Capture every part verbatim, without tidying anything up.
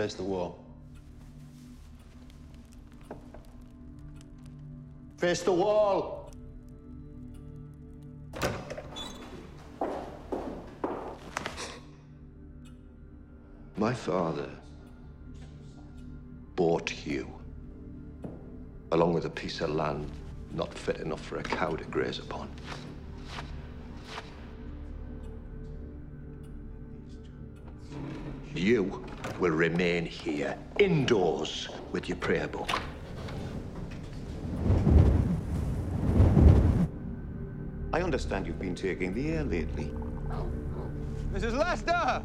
Face the wall. Face the wall! My father bought you, along with a piece of land not fit enough for a cow to graze upon. You will remain here, indoors, with your prayer book. I understand you've been taking the air lately. Missus Lester!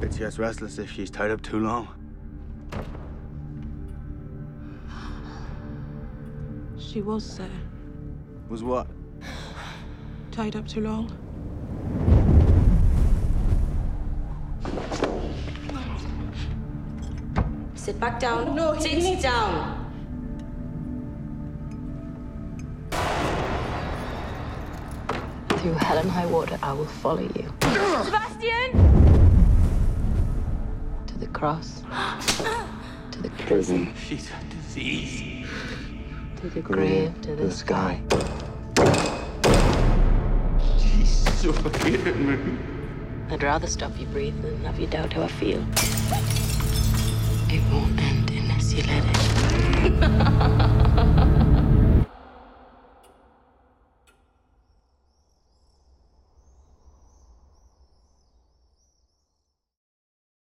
Bitch gets restless if she's tied up too long. She was, sir. Was what? Tied up too long. Sit back down. No, sit he... down. Through hell and high water, I will follow you. Sebastian! To the cross. To the prison. She's a disease. To the grave, to the, the sky. She's suffocating me. I'd rather stop you breathing than have you doubt how I feel. It won't end unless you let it.